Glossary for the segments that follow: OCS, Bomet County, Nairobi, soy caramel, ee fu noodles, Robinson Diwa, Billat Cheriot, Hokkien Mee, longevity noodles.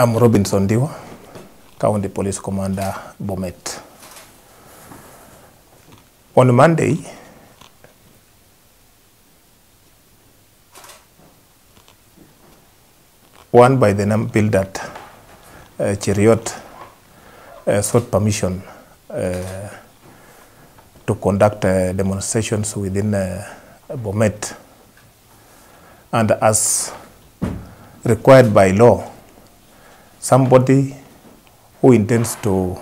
I'm Robinson Diwa, County Police Commander, Bomet. On Monday, one by the name Billat Cheriot sought permission to conduct demonstrations within Bomet, and as required by law, somebody who intends to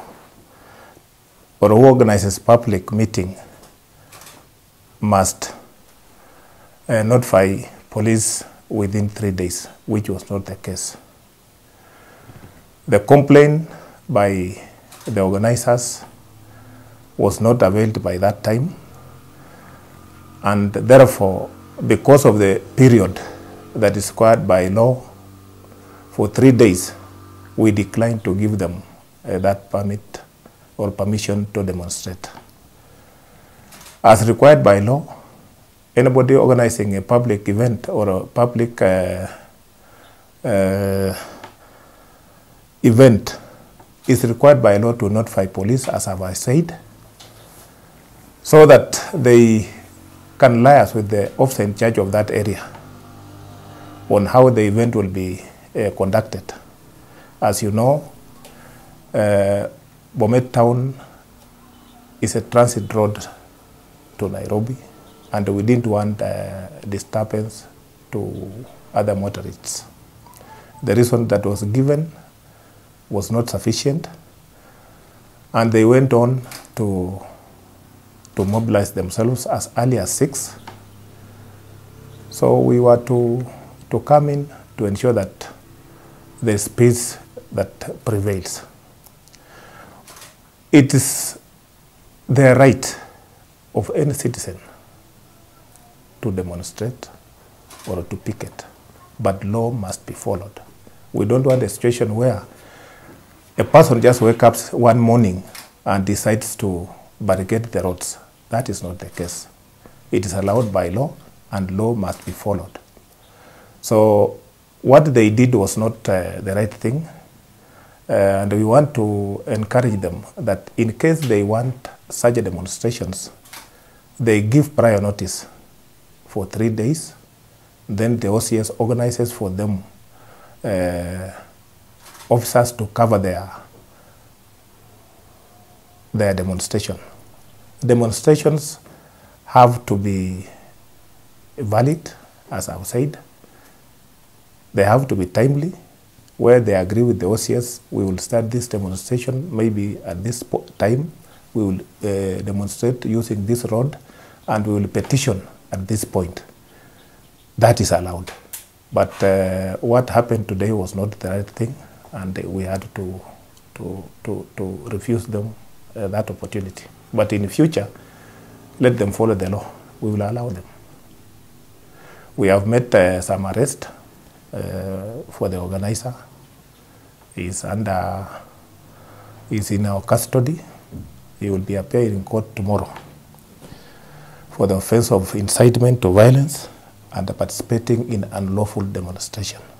or who organizes public meeting must notify police within 3 days, which was not the case. The complaint by the organizers was not availed by that time, and therefore, because of the period that is required by law for 3 days, we declined to give them that permit or permission to demonstrate. As required by law, anybody organizing a public event or a public event is required by law to notify police, as I said, so that they can liaise with the officer in charge of that area on how the event will be conducted. As you know, Bomet Town is a transit road to Nairobi, and we didn't want disturbance to other motorists. The reason that was given was not sufficient, and they went on to mobilize themselves as early as 6. So we were to come in to ensure that there's peace that prevails. It is the right of any citizen to demonstrate or to picket, but law must be followed. We don't want a situation where a person just wakes up one morning and decides to barricade the roads. That is not the case. It is allowed by law, and law must be followed. So what they did was not the right thing, and we want to encourage them that in case they want such demonstrations, they give prior notice for 3 days, then the OCS organizes for them officers to cover their demonstration. Demonstrations have to be valid, as I've said. They have to be timely. Where they agree with the OCS, we will start this demonstration maybe at this time. We will demonstrate using this road, and we will petition at this point. That is allowed. But what happened today was not the right thing, and we had to refuse them that opportunity. But in the future, let them follow the law. We will allow them. We have made some arrest for the organizer. He is in our custody. He will be appearing in court tomorrow for the offense of incitement to violence and participating in unlawful demonstration.